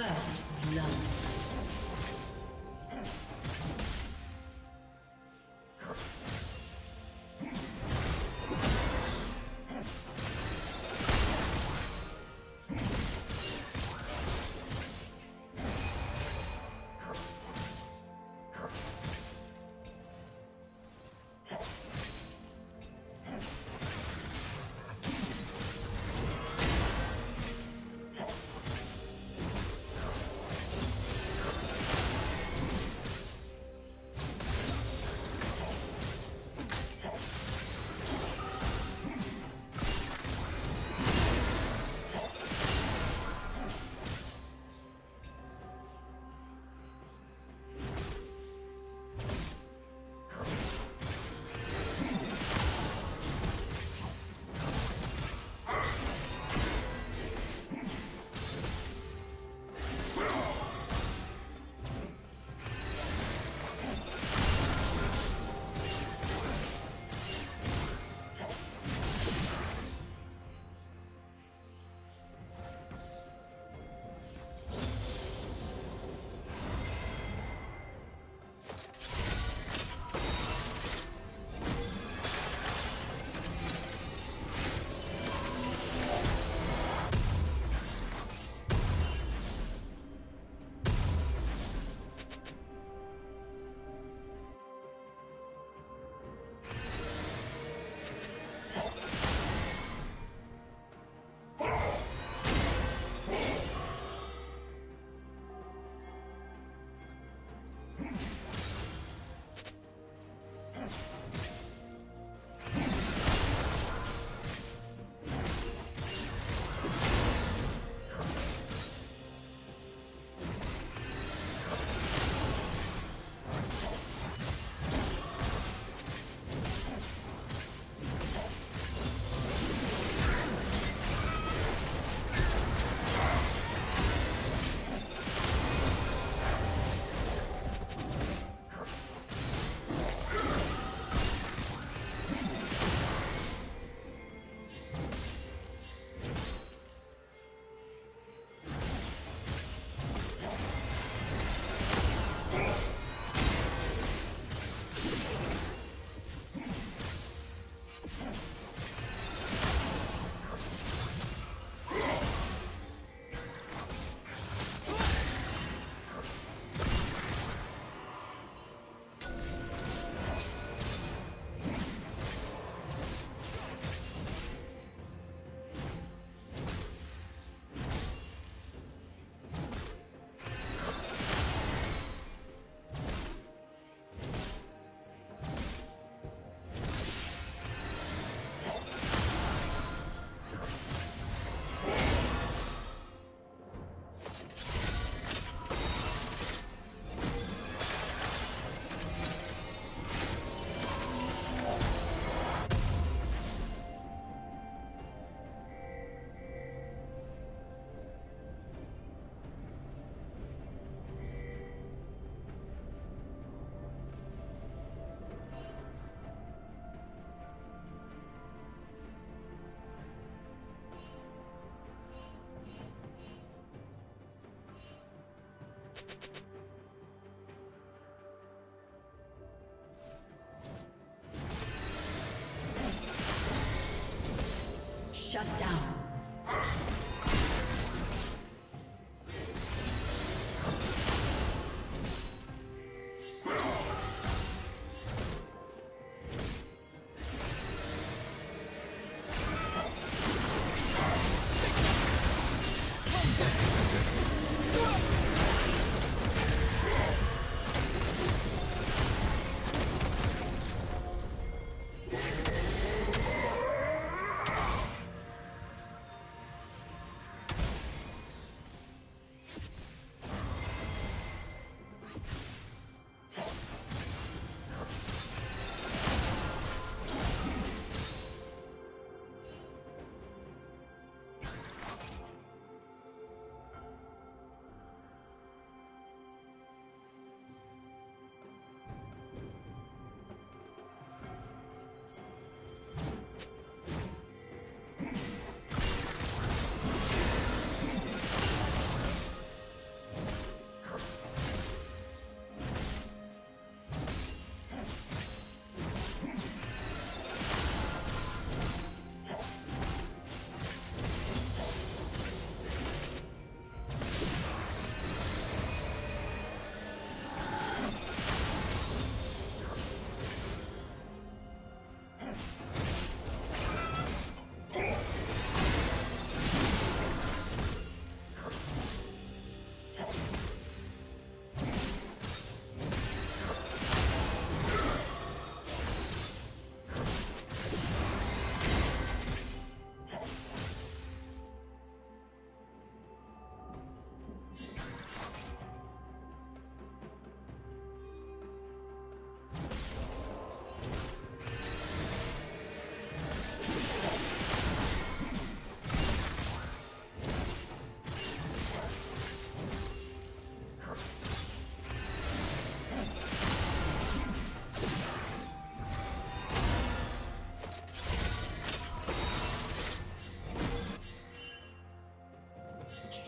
First love. Shut down.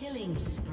Killing spree.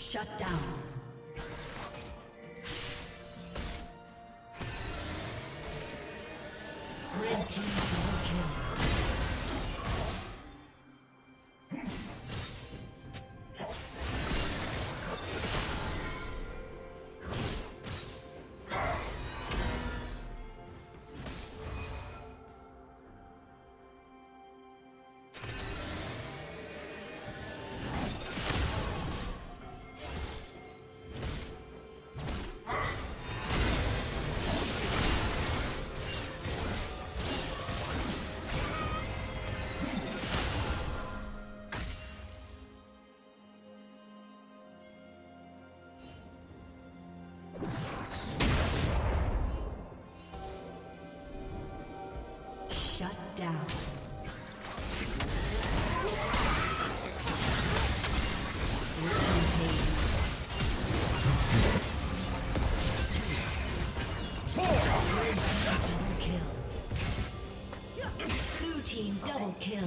Shut down. Red team double kill. Down. Blue team double kill.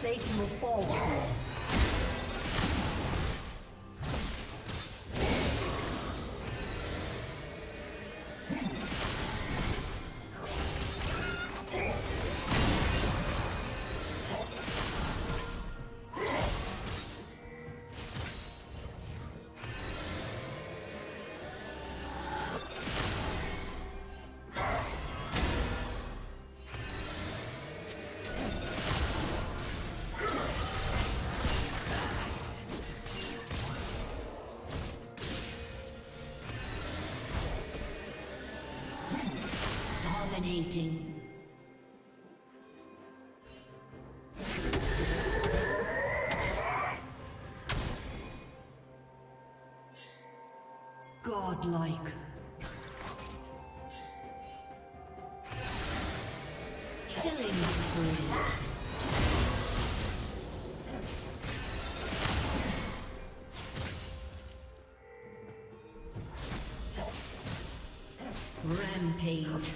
plating will fall soon. Dominating. Godlike. Killing spree. Rampage.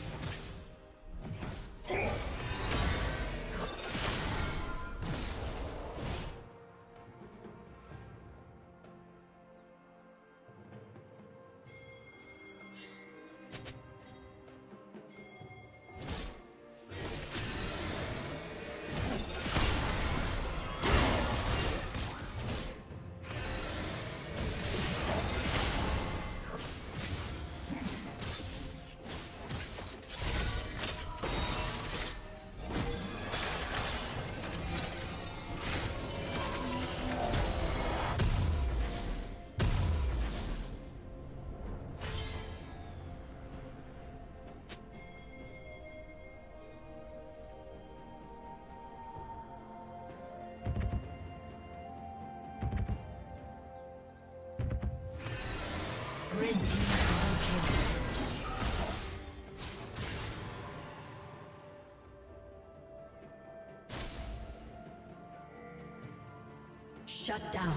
Shut down.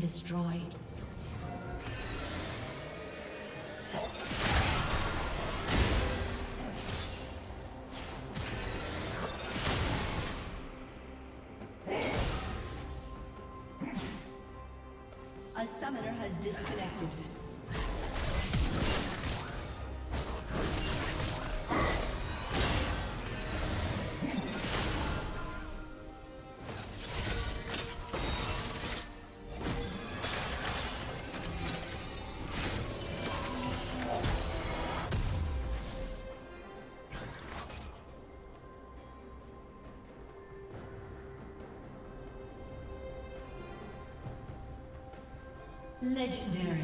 Destroyed. A summoner has disconnected. Legendary.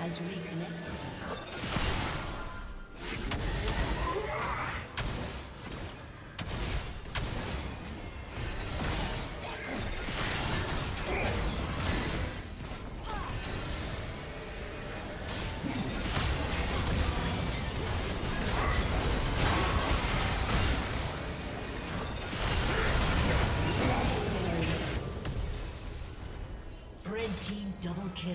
Has reconnected. Red team double kill.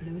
Blue